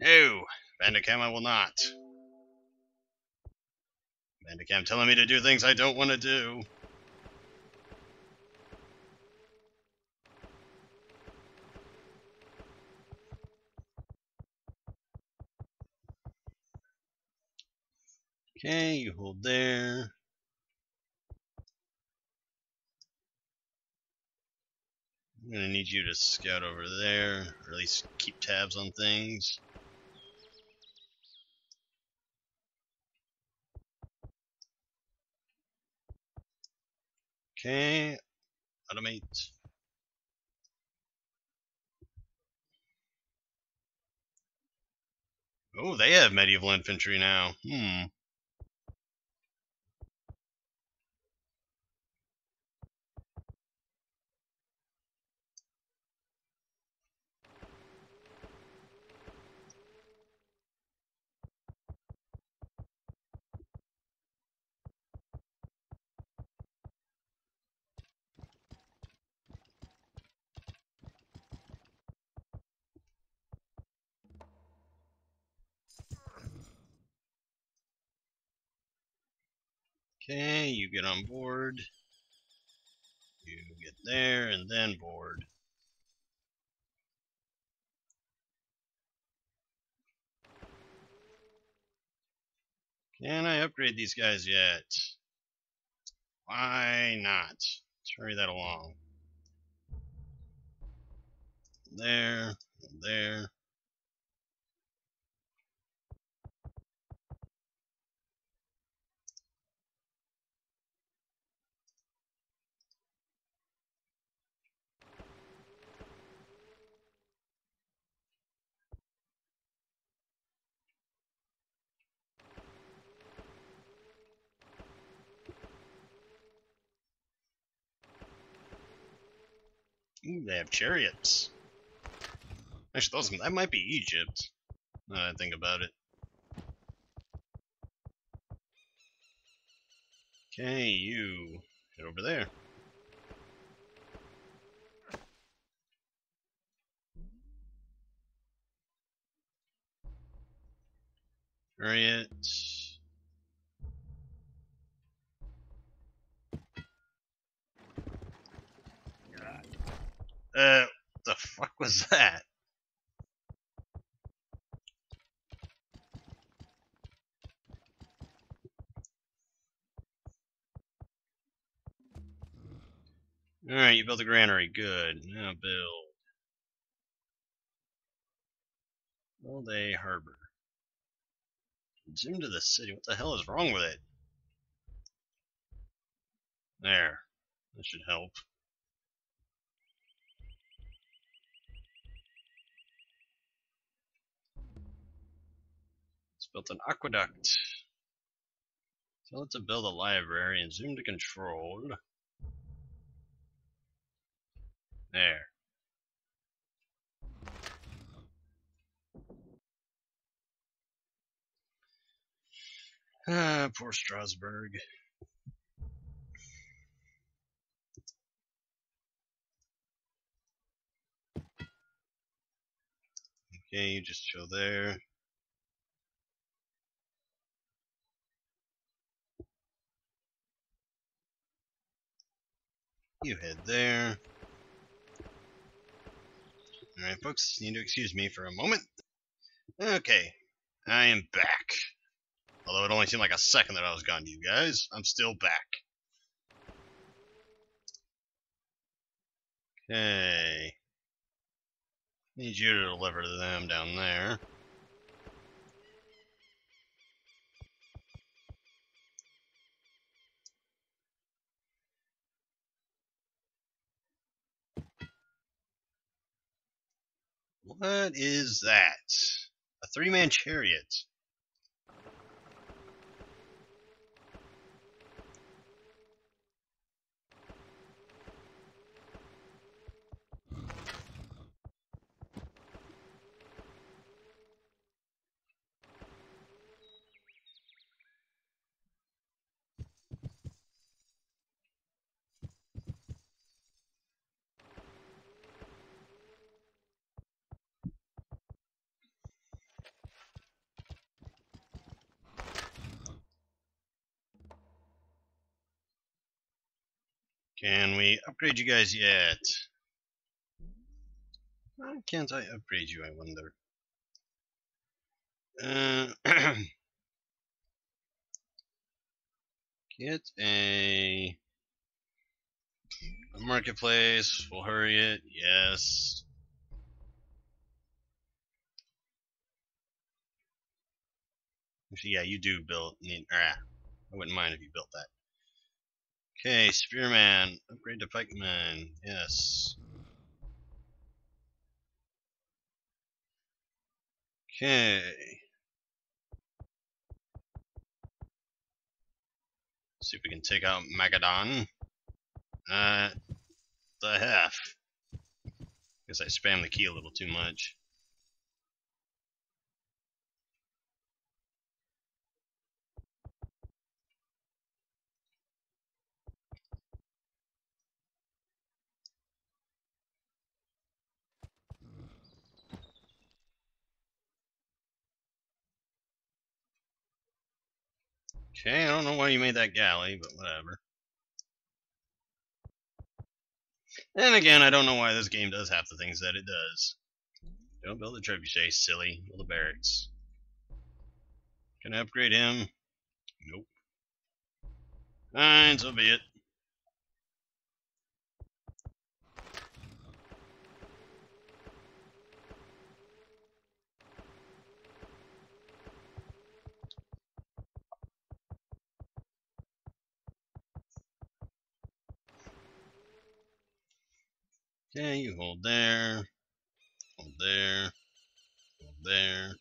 No, Bandicam, I will not. Bandicam telling me to do things I don't want to do. Okay, you hold there. I'm gonna need you to scout over there, or at least keep tabs on things. Okay, automate. Oh, they have medieval infantry now. Okay, you get on board, you get there, and then board. Can I upgrade these guys yet? Why not? Let's hurry that along. There, and there. Ooh, they have chariots. Actually, that might be Egypt, now that I think about it. Okay, you head over there. Chariots. What the fuck was that? Alright, you built a granary. Good. Now build a harbor. Zoom to the city. What the hell is wrong with it? There. That should help. Built an aqueduct. Tell it to build a library and zoom to control. There. Ah, poor Strasbourg. Okay, you just chill there. You head there. Alright, folks, you need to excuse me for a moment. Okay, I am back. Although it only seemed like a second that I was gone to you guys, I'm still back. Okay. Need you to deliver to them down there. What is that? A three-man chariot. Can we upgrade you guys yet? Why can't I upgrade you, I wonder? Get a marketplace. We'll hurry it. Yes. Actually, yeah, you do build. I wouldn't mind if you built that. Okay, Spearman. Upgrade to Pikeman. Yes. Okay. See if we can take out Magadon. The half. Guess I spammed the key a little too much. Okay, I don't know why you made that galley, but whatever. And again, I don't know why this game does half the things that it does. Don't build a trebuchet, silly. Build a barracks. Can I upgrade him? Nope. Fine, so be it. Okay, you hold there, hold there, hold there.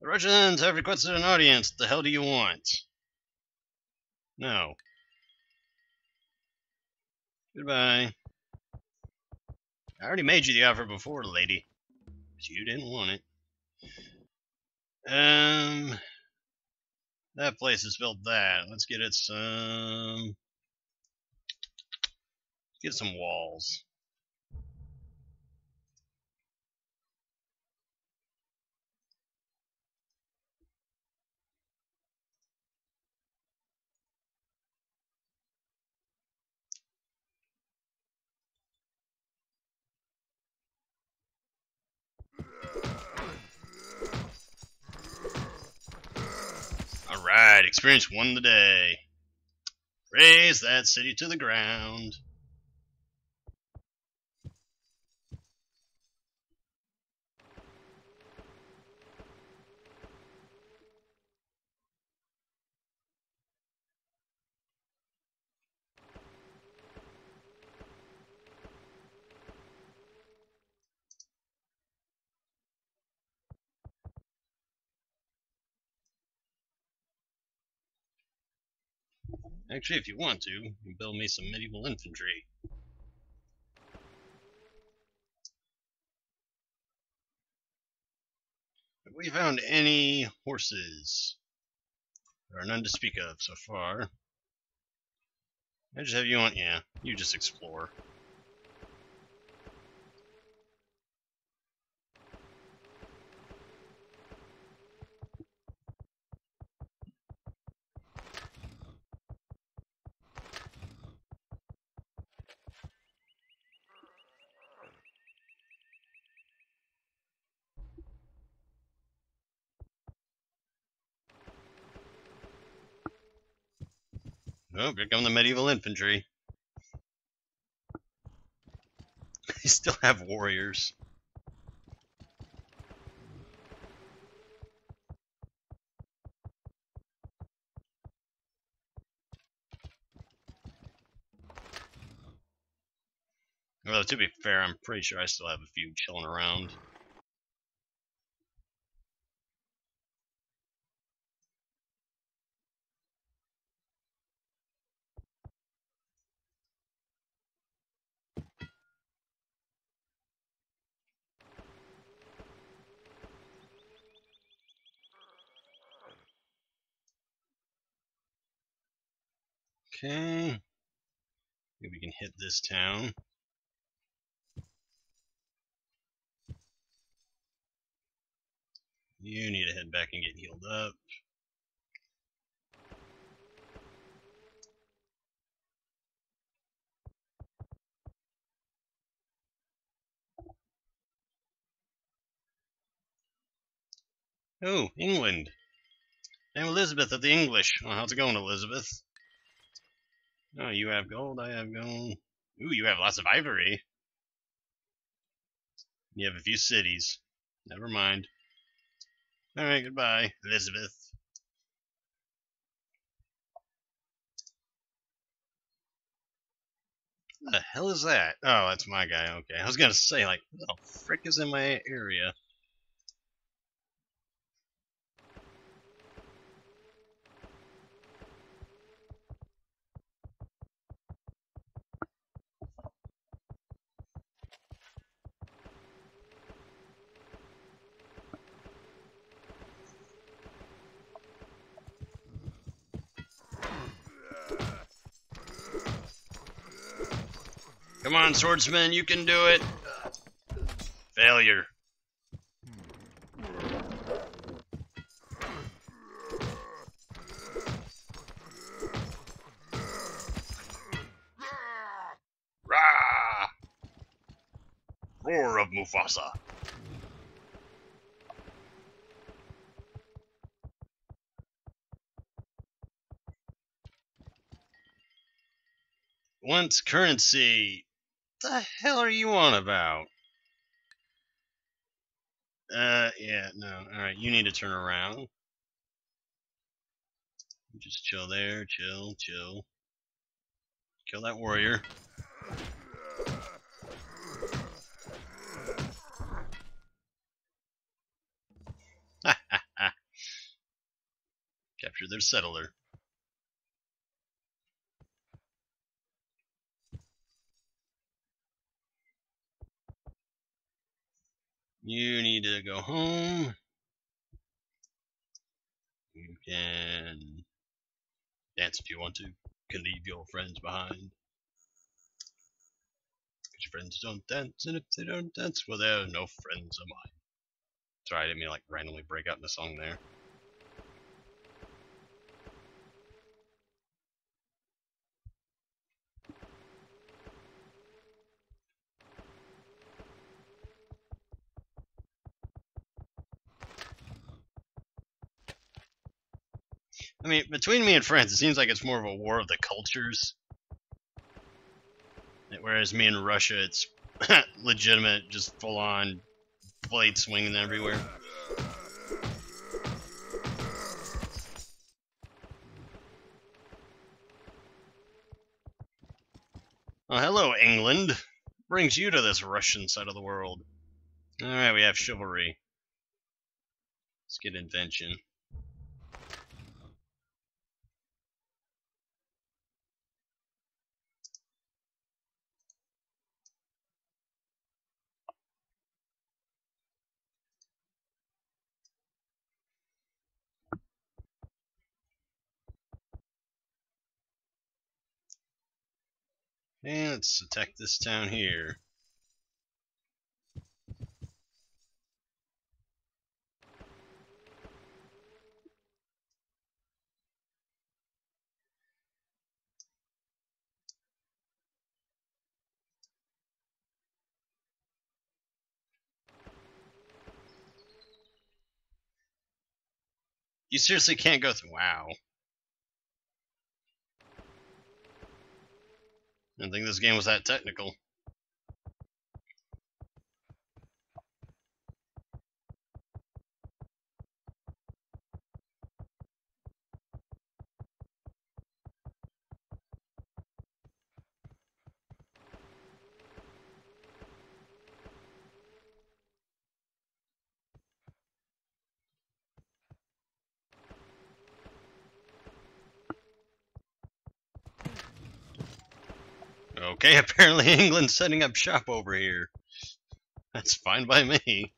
The Russians have requested an audience. The hell do you want? No. Goodbye. I already made you the offer before, lady. But you didn't want it. That place has built that. Let's get it some... Get some walls. Alright, experience won the day. Raise that city to the ground. Actually, if you want to, you can build me some medieval infantry. Have we found any horses? There are none to speak of so far. I just have you on, yeah, you just explore. Oh, here come the medieval infantry. They still have warriors. Well, to be fair, I'm pretty sure I still have a few chilling around. Okay, maybe we can hit this town. You need to head back and get healed up. Oh, England. I'm Elizabeth of the English. Oh, how's it going, Elizabeth? Oh, you have gold, I have gold. Ooh, you have lots of ivory. You have a few cities. Never mind. Alright, goodbye, Elizabeth. What the hell is that? Oh, that's my guy, okay. I was gonna say, like, what the frick is in my area? Come on, swordsman, you can do it! Failure. Rah! Roar of Mufasa. Once currency. What the hell are you on about? Yeah, no. Alright, you need to turn around. Just chill there, chill, chill. Kill that warrior. Capture their settler. You need to go home. You can dance if you want to. You can leave your friends behind. Because your friends don't dance, and if they don't dance, well, they're no friends of mine. Sorry, I didn't mean to, like, randomly break out in the song there. I mean, between me and France, it seems like it's more of a war of the cultures. Whereas me and Russia, it's legitimate, just full-on blade swinging everywhere. Oh, hello, England. What brings you to this Russian side of the world? Alright, we have chivalry. Let's get invention. And let's attack this town here. You seriously can't go through. Wow. I didn't think this game was that technical. Okay, apparently England's setting up shop over here. That's fine by me.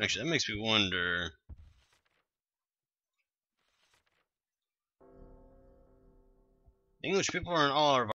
Actually, that makes me wonder. English people are in all our